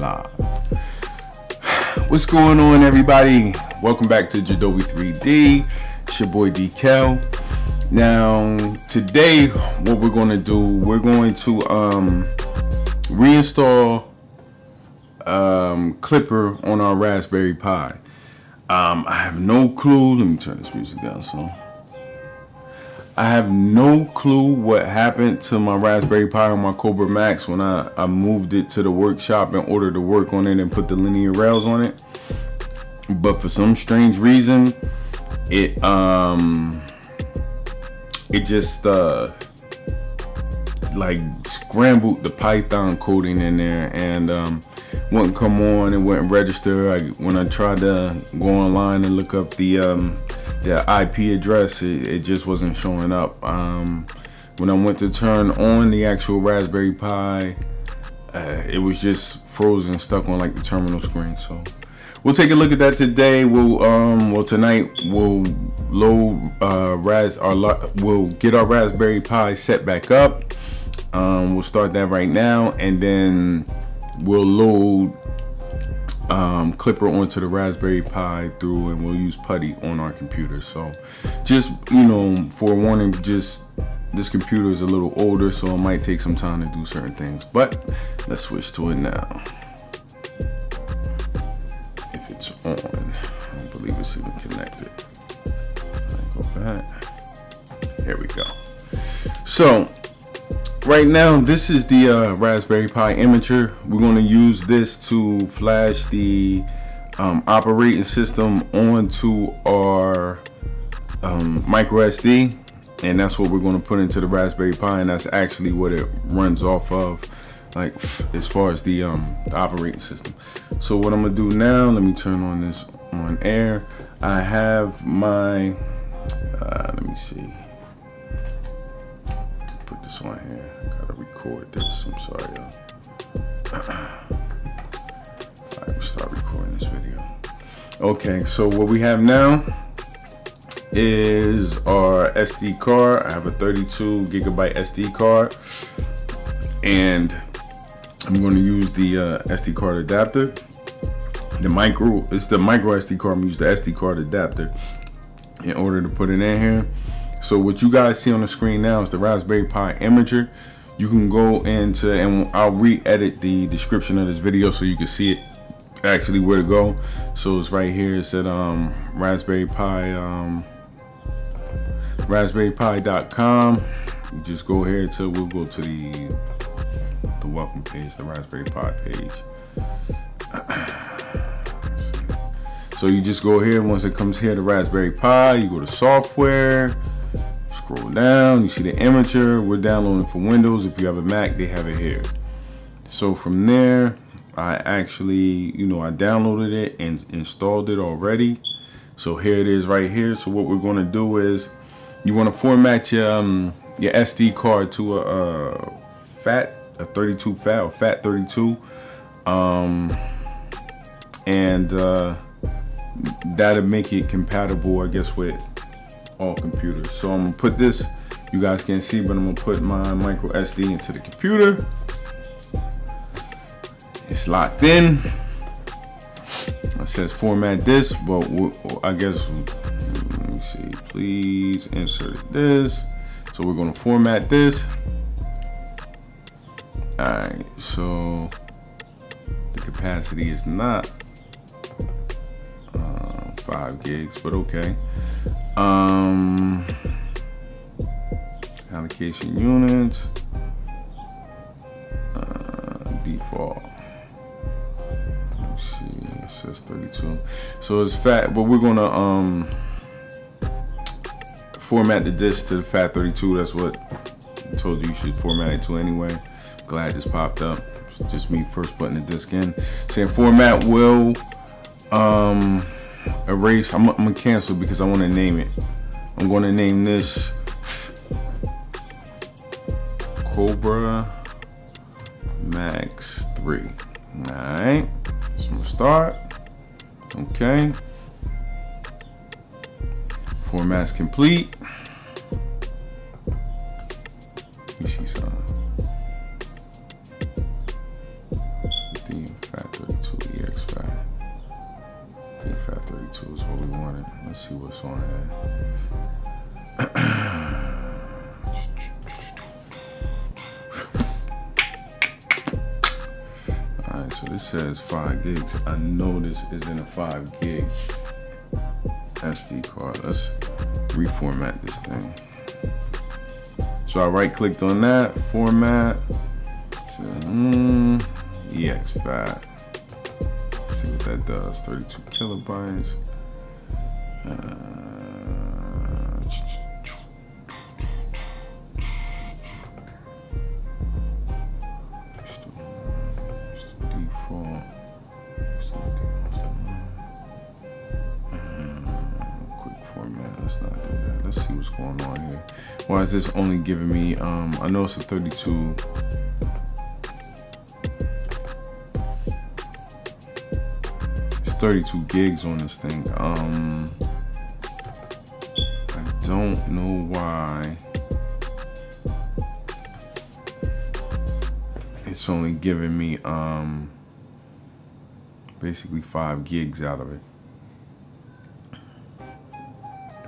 blah. What's going on, everybody? Welcome back to JeDoVi 3D. It's your boy D-Kel. Now, today, what we're going to do, we're going to reinstall Klipper on our Raspberry Pi. I have no clue. Let me turn this music down. So I have no clue what happened to my Raspberry Pi on my Kobra Max when I moved it to the workshop in order to work on it and put the linear rails on it. But for some strange reason, it just like scrambled the Python coding in there and wouldn't come on and wouldn't register. When I tried to go online and look up the IP address, it just wasn't showing up. When I went to turn on the actual Raspberry Pi, it was just frozen, stuck on like the terminal screen. So we'll take a look at that today. We'll tonight we'll load we'll get our Raspberry Pi set back up. We'll start that right now, and then we'll load Klipper onto the Raspberry Pi through, and we'll use Putty on our computer. So just, you know, forewarning, just this computer is a little older, so it might take some time to do certain things, but let's switch to it now. If it's on, I don't believe it's even connected. Go back. Here we go. So right now, this is the Raspberry Pi imager. We're going to use this to flash the operating system onto our micro SD, and that's what we're going to put into the Raspberry Pi, and that's actually what it runs off of, like as far as the operating system. So what I'm going to do now, let me turn on this on air. I have my, let me see. Put this on here. Gotta record this. I'm sorry, y'all. All right, we'll start recording this video. Okay, so what we have now is our SD card. I have a 32 gigabyte SD card, and I'm going to use the SD card adapter. It's the micro SD card. I'm going to use the SD card adapter in order to put it in here. So what you guys see on the screen now is the Raspberry Pi imager. You can go into, and I'll re-edit the description of this video so you can see it actually where to go. So it's right here. It said Raspberry Pi, Raspberrypi.com. You just go here till we'll go to the welcome page, the Raspberry Pi page. So you just go here, and once it comes here to Raspberry Pi, you go to software. Scroll down, you see the imager. We're downloading for Windows. If you have a Mac, they have it here. So from there, I actually, you know, I downloaded it and installed it already. So here it is right here. So what we're going to do is, you want to format your SD card to a 32 fat or fat 32, and that'll make it compatible, I guess, with all computers. So I'm gonna put this, you guys can't see, but I'm gonna put my micro SD into the computer. It's locked in. It says format this, but I guess, let me see, please insert this. So we're gonna format this. All right, so the capacity is not 5 gigs, but okay. Allocation units, default. Let's see, it says 32. So it's fat, but we're gonna format the disk to the fat 32. That's what I told you should format it to anyway. I'm glad this popped up. It's just me first putting the disk in. Saying format will erase. I'm gonna cancel because I want to name it. I'm going to name this Kobra Max 3. All right, so I'm gonna start. Okay, format's complete. You see something? It's the theme. 532 ex file. I think 532 is what we wanted. Let's see what's on here. All right, so this says 5 gigs. I know this isn't a 5 gig SD card. Let's reformat this thing. So I right clicked on that, format, so, EX5. Let's see what that does. 32 kilobytes. Why is this only giving me, I know it's a 32. It's 32 gigs on this thing. I don't know why it's only giving me basically 5 gigs out of it.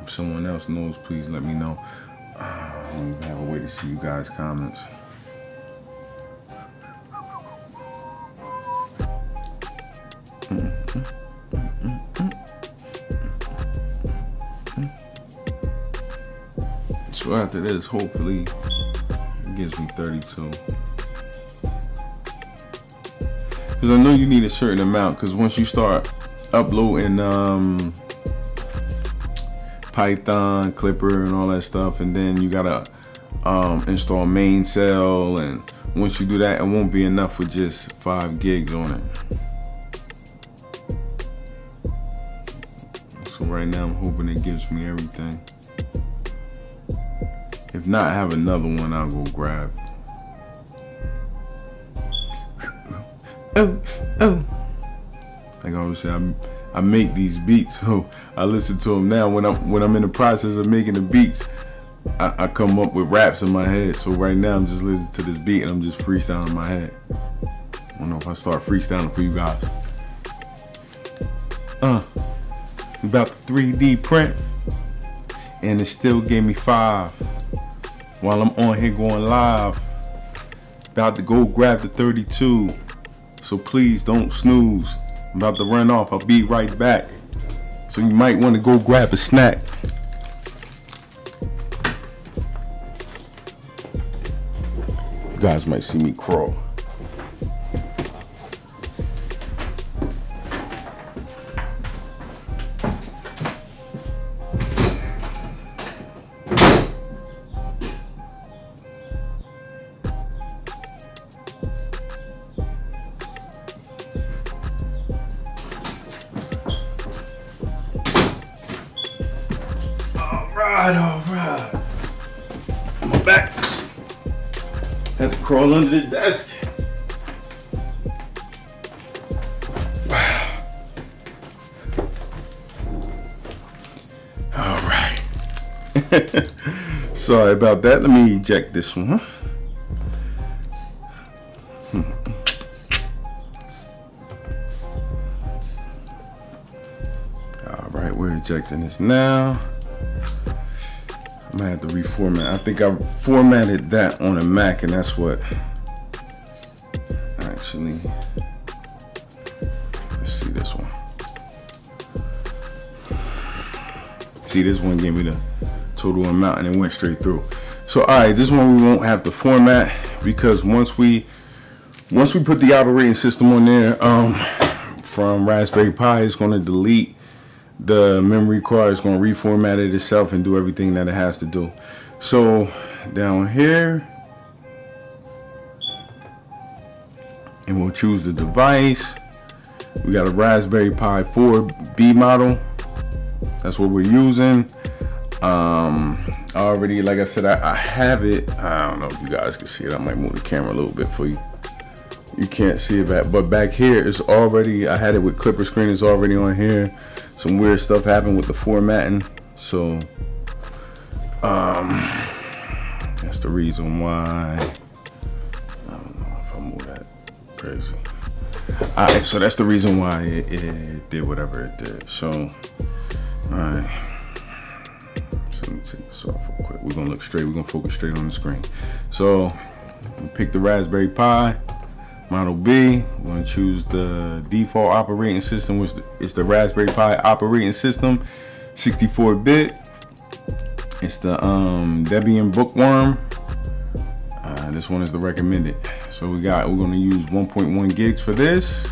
If someone else knows, please let me know. I don't even have a way to see you guys' comments. So after this, hopefully, it gives me 32. Because I know you need a certain amount, because once you start uploading, Python, Klipper, and all that stuff, and then you gotta install main cell, and once you do that, it won't be enough for just 5 gigs on it. So right now, I'm hoping it gives me everything. If not, I have another one I'll go grab. Like I always say, I make these beats, so I listen to them now. When I'm in the process of making the beats, I come up with raps in my head. So right now I'm just listening to this beat and I'm just freestyling in my head. I don't know if I start freestyling for you guys. About the 3D print, and it still gave me 5. While I'm on here going live, about to go grab the 32. So please don't snooze. I'm about to run off, I'll be right back. So you might want to go grab a snack. You guys might see me crawl. Alright. My back had to crawl under the desk. Wow. Alright. Sorry about that. Let me eject this one. Alright, we're ejecting this now. I'm gonna have to reformat. I think I formatted that on a Mac, and that's what actually. Let's see this one. See, this one gave me the total amount, and it went straight through. So, all right, this one we won't have to format, because once we put the operating system on there from Raspberry Pi, it's gonna delete. The memory card is going to reformat it itself and do everything that it has to do. So down here, and we'll choose the device. We got a Raspberry Pi 4B model. That's what we're using. Already, like I said, I have it. I don't know if you guys can see it. I might move the camera a little bit for you. You can't see it back, but back here it's already, I had it with Klipper screen, it's already on here. Some weird stuff happened with the formatting, so that's the reason why. I don't know if I move that crazy. All right, so that's the reason why it did whatever it did. So, all right. So let me take this off real quick. We're gonna look straight, we're gonna focus straight on the screen. So, we pick the Raspberry Pi, Model B. We're gonna choose the default operating system, which is the Raspberry Pi operating system, 64-bit. It's the Debian Bookworm. This one is the recommended. So we're gonna use 1.1 gigs for this.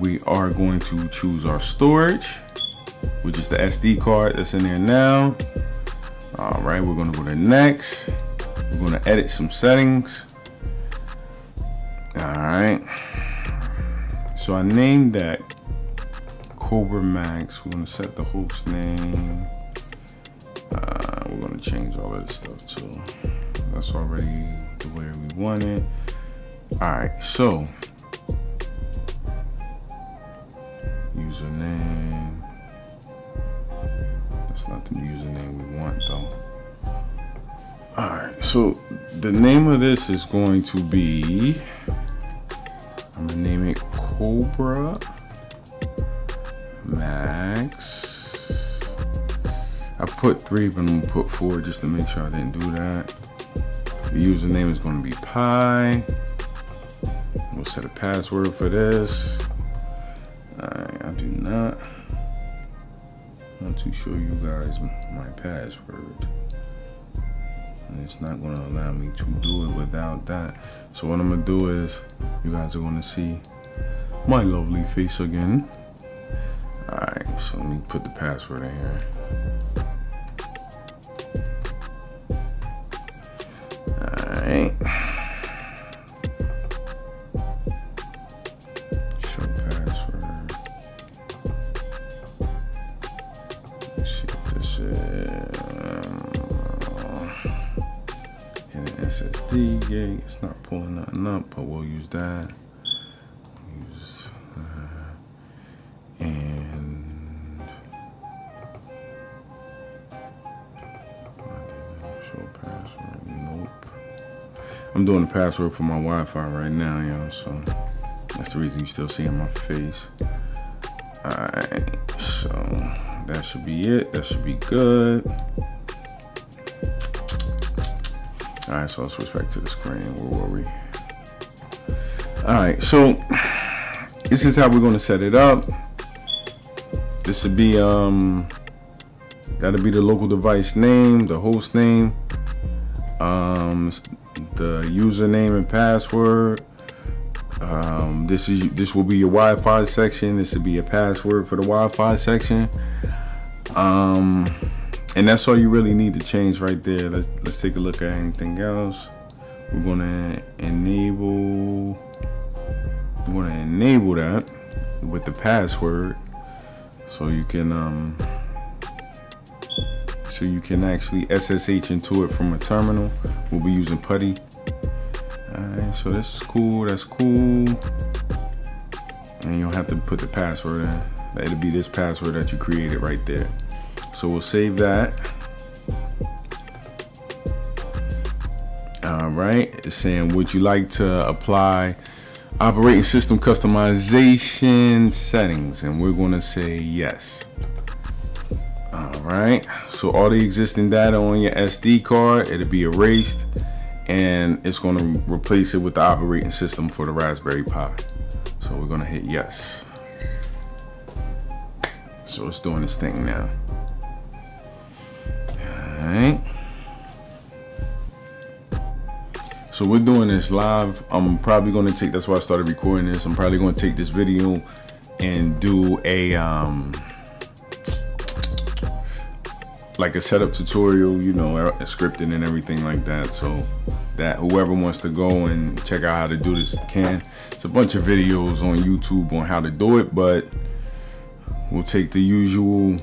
We are going to choose our storage, which is the SD card that's in there now. All right, we're gonna go to next. We're gonna edit some settings. All right. So I named that Kobra Max. We're gonna set the host name. We're gonna change all of this stuff too. That's already the way we want it. All right, so username. That's not the username we want though. All right, so the name of this is going to be, I'm gonna name it Kobra Max. I put 3, but I'm gonna put 4 just to make sure I didn't do that. The username is gonna be Pi. We'll set a password for this. All right, I do not. Want to show you guys my password, and it's not going to allow me to do it without that. So what I'm going to do is, you guys are going to see my lovely face again. All right, so let me put the password in here. All right, show password. And an SSD gig. It's not pulling nothing up, but we'll use that. Use and show password. Nope. I'm doing the password for my Wi-Fi right now, y'all. So that's the reason you're still seeing my face. All right, so. That should be it. That should be good. All right, so I'll switch back to the screen. Where were we? All right, so this is how we're going to set it up. This would be that'll be the local device name, the host name, the username and password. This will be your Wi-Fi section. This will be your password for the Wi-Fi section. And that's all you really need to change right there. Let's take a look at anything else. We're gonna enable. We're gonna enable that with the password, so you can actually SSH into it from a terminal. We'll be using Putty. Alright, so this is cool, that's cool. And you'll have to put the password in. It'll be this password that you created right there. So we'll save that. Alright, it's saying, would you like to apply operating system customization settings? And we're gonna say yes. Alright, so all the existing data on your SD card, it'll be erased. And it's going to replace it with the operating system for the Raspberry Pi. So we're going to hit yes. So it's doing this thing now. All right. So we're doing this live. I'm probably going to take, that's why I started recording this. I'm probably going to take this video and do a, like a setup tutorial, you know, scripting and everything like that, so that whoever wants to go and check out how to do this can. It's a bunch of videos on YouTube on how to do it, but we'll take the usual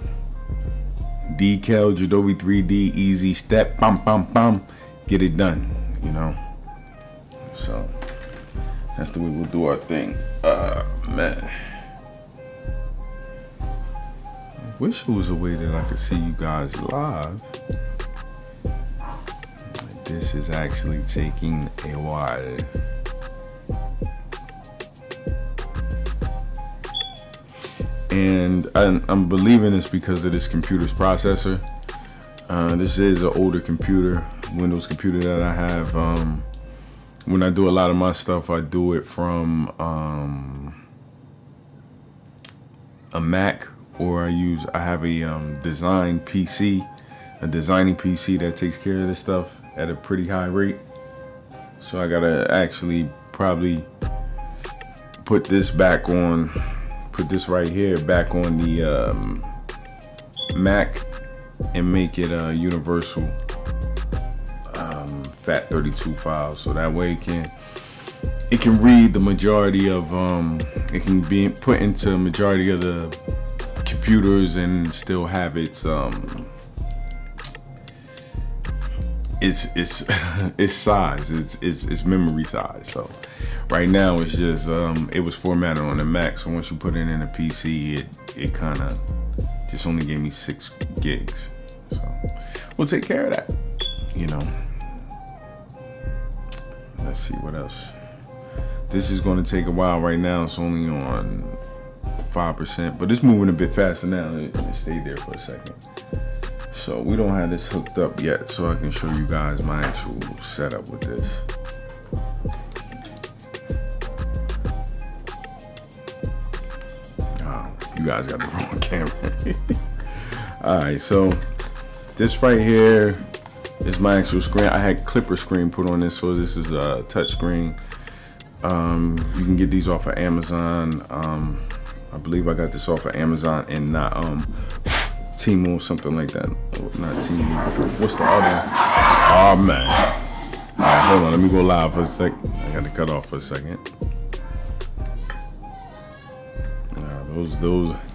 D-Kel, JeDoVi 3D, easy step, bam, bam, bam, get it done, you know? So that's the way we'll do our thing. Man. Wish there was a way that I could see you guys live. This is actually taking a while. and I'm believing it's because of this computer's processor. This is an older computer, Windows computer that I have. When I do a lot of my stuff, I do it from a Mac, or I have a designing PC that takes care of this stuff at a pretty high rate. So I gotta actually probably put this back on, put this right here back on the Mac and make it a universal FAT32 file, so that way it can read the majority of it can be put into majority of the computers and still have its size, its memory size. So right now it's just it was formatted on the Mac, so once you put it in a PC, it kind of just only gave me 6 gigs. So we'll take care of that, you know. Let's see what else. This is going to take a while. Right now it's only on 5%, but it's moving a bit faster now. It stayed there for a second. So we don't have this hooked up yet, so I can show you guys my actual setup with this. Oh, you guys got the wrong camera. All right, so this right here is my actual screen. I had Klipper screen put on this, so this is a touch screen. You can get these off of Amazon. I believe I got this off of Amazon and not Team or something like that. Not Team. What's the other? Oh man. All right, hold on. Let me go live for a sec. I got to cut off for a second. Those